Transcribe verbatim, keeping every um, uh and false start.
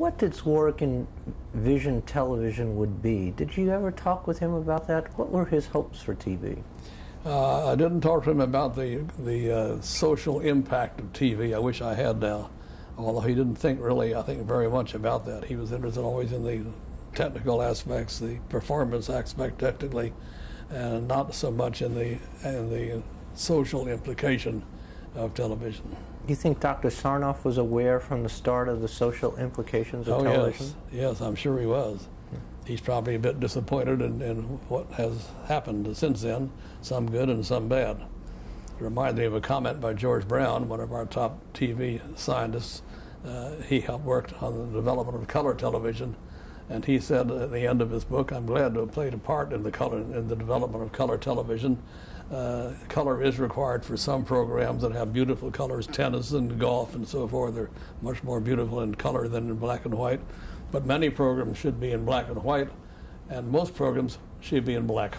What did Zworykin vision television would be? Did you ever talk with him about that? What were his hopes for T V? Uh, I didn't talk to him about the, the uh, social impact of T V. I wish I had now, although he didn't think really, I think, very much about that. He was interested always in the technical aspects, the performance aspect technically, and not so much in the, in the social implication of television. Do you think Doctor Sarnoff was aware from the start of the social implications of oh, television? Yes. yes, I'm sure he was. He's probably a bit disappointed in, in what has happened since then, some good and some bad. It reminds me of a comment by George Brown, one of our top T V scientists. Uh, he helped work on the development of color television, and he said at the end of his book, "I'm glad to have played a part in the color in the development of color television. Uh, color is required for some programs that have beautiful colors. Tennis and golf and so forth are much more beautiful in color than in black and white. But many programs should be in black and white, and most programs should be in black."